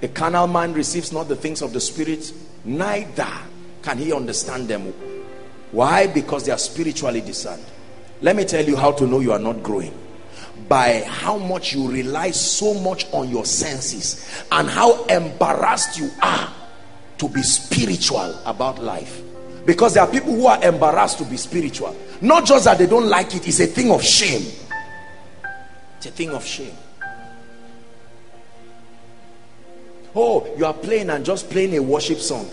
The carnal man receives not the things of the spirit, neither can he understand them. Why? Because they are spiritually discerned. Let me tell you how to know you are not growing. By how much you rely so much on your senses and how embarrassed you are to be spiritual about life. Because there are people who are embarrassed to be spiritual. Not just that they don't like it, it's a thing of shame. It's a thing of shame. Oh, you are playing and just playing a worship song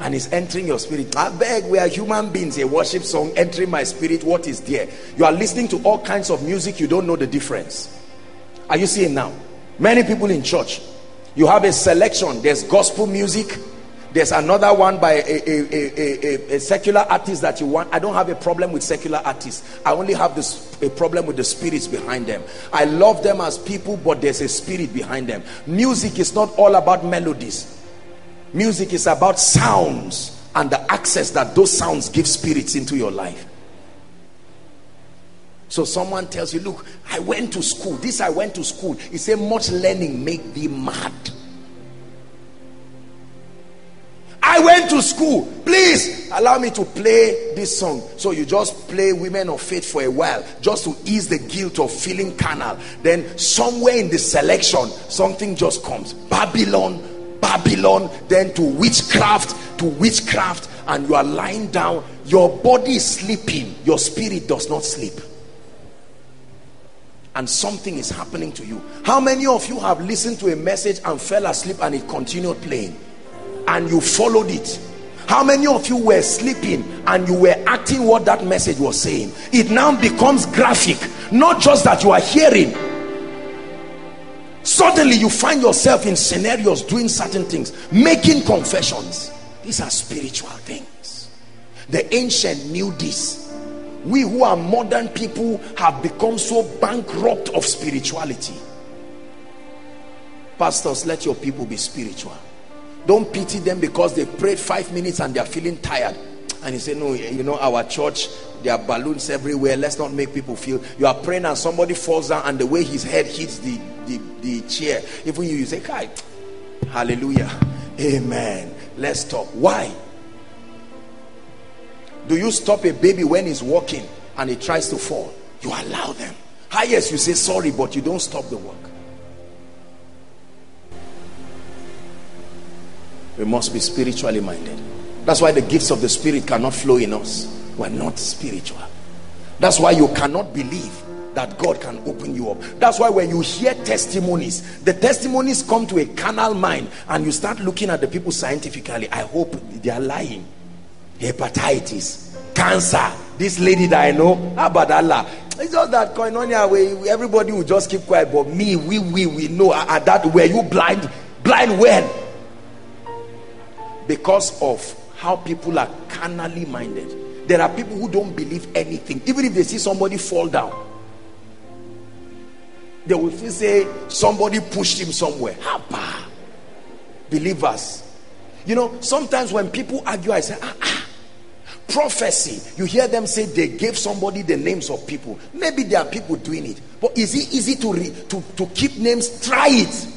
and it's entering your spirit. I beg, we are human beings. A worship song entering my spirit, what is there? You are listening to all kinds of music, you don't know the difference. Are you seeing now? Many people in church, you have a selection. There's gospel music, there's another one by a secular artist that you want. I don't have a problem with secular artists. I only have a problem with the spirits behind them. I love them as people, but there's a spirit behind them. Music is not all about melodies. Music is about sounds and the access that those sounds give spirits into your life. So someone tells you, look, I went to school. I went to school. He said, much learning make thee mad. I went to school. Please allow me to play this song. So you just play Women of Faith for a while, just to ease the guilt of feeling carnal. Then somewhere in the selection, something just comes. Babylon, Babylon, then to witchcraft, to witchcraft. And you are lying down. Your body is sleeping. Your spirit does not sleep. And something is happening to you. How many of you have listened to a message and fell asleep and it continued playing? And you followed it. How many of you were sleeping and you were acting what that message was saying? It now becomes graphic. Not just that you are hearing. Suddenly you find yourself in scenarios doing certain things, making confessions. These are spiritual things. The ancient knew this. We who are modern people have become so bankrupt of spirituality. Pastors, let your people be spiritual. Don't pity them because they prayed 5 minutes and they are feeling tired. And you say, no, you know, our church, there are balloons everywhere. Let's not make people feel. You are praying and somebody falls down and the way his head hits the chair. Even you say, Kai, hallelujah, amen. Let's stop. Why? Do you stop a baby when he's walking and he tries to fall? You allow them. Highest, you say sorry, but you don't stop the work. We must be spiritually minded. That's why the gifts of the spirit cannot flow in us. We're not spiritual. That's why you cannot believe that God can open you up. That's why when you hear testimonies, the testimonies come to a carnal mind and you start looking at the people scientifically. I hope they are lying. Hepatitis, cancer. This lady that I know, about Allah. It's just that Koinonia, everybody will just keep quiet. But me, we know. At that, were you blind? Blind when? Because of how people are carnally minded. There are people who don't believe anything. Even if they see somebody fall down, they will still say somebody pushed him somewhere. Hapa. Believers. You know, sometimes when people argue, I say, prophecy. You hear them say they gave somebody the names of people. Maybe there are people doing it. But is it easy to keep names? Try it.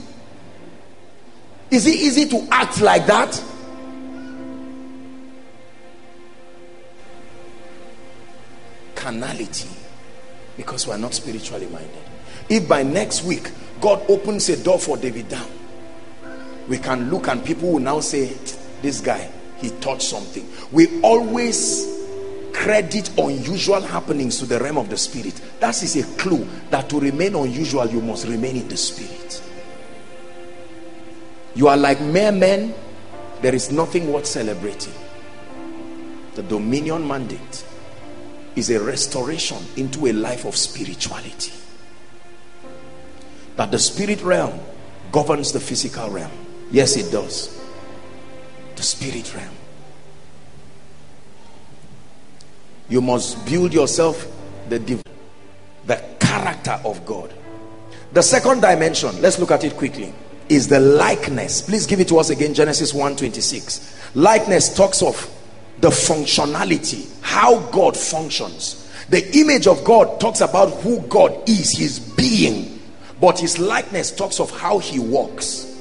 Is it easy to act like that? Carnality, because we are not spiritually minded. If by next week God opens a door for David Down, we can look and people will now say, this guy, he touched something. We always credit unusual happenings to the realm of the spirit. That is a clue that to remain unusual, you must remain in the spirit. You are like mere men. There is nothing worth celebrating. The dominion mandate is a restoration into a life of spirituality, that the spirit realm governs the physical realm. Yes, it does. The spirit realm. You must build yourself the character of God. The second dimension, let's look at it quickly, is the likeness. Please give it to us again. Genesis 1:26. Likeness talks of the functionality, how God functions. The image of God talks about who God is, his being, but his likeness talks of how he walks.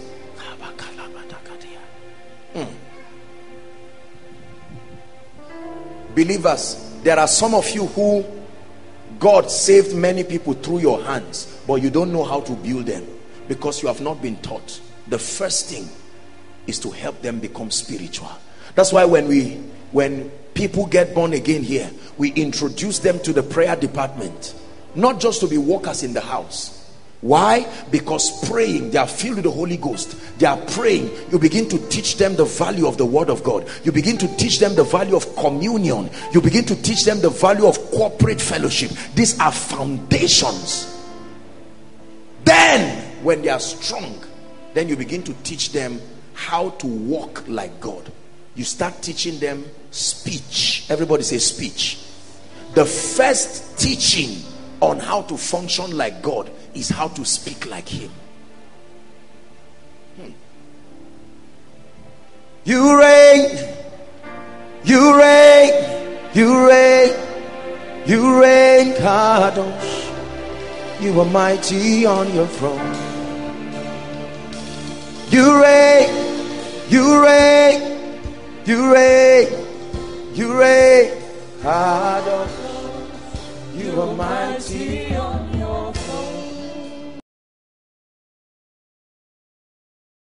Believers, there are some of you who God saved many people through your hands, but you don't know how to build them because you have not been taught. The first thing is to help them become spiritual. That's why when people get born again here, we introduce them to the prayer department, not just to be walkers in the house. Why? Because praying, they are filled with the Holy Ghost. They are praying. You begin to teach them the value of the Word of God. You begin to teach them the value of communion. You begin to teach them the value of corporate fellowship. These are foundations. Then, when they are strong, then you begin to teach them how to walk like God. You start teaching them speech. Everybody say speech. The first teaching on how to function like God is how to speak like Him. You reign, you reign, you reign, you reign, Kadosh. You are mighty on your throne. You reign, you reign, you reign, you reign, Kadosh. You are mighty on your throne.